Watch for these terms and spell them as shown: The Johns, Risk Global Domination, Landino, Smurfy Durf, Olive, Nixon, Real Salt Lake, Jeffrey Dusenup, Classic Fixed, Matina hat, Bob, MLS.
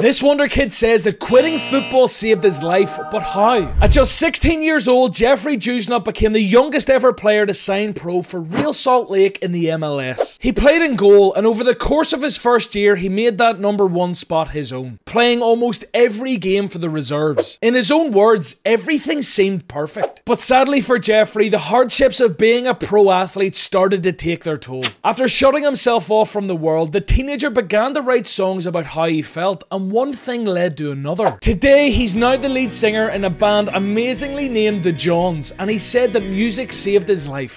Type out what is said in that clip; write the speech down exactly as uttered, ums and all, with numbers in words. This wonder kid says that quitting football saved his life, but how? At just sixteen years old, Jeffrey Dusenup became the youngest ever player to sign pro for Real Salt Lake in the M L S. He played in goal, and over the course of his first year, he made that number one spot his own, playing almost every game for the reserves. In his own words, everything seemed perfect. But sadly for Jeffrey, the hardships of being a pro athlete started to take their toll. After shutting himself off from the world, the teenager began to write songs about how he felt, and one thing led to another. Today, he's now the lead singer in a band amazingly named The Johns, and he said that music saved his life.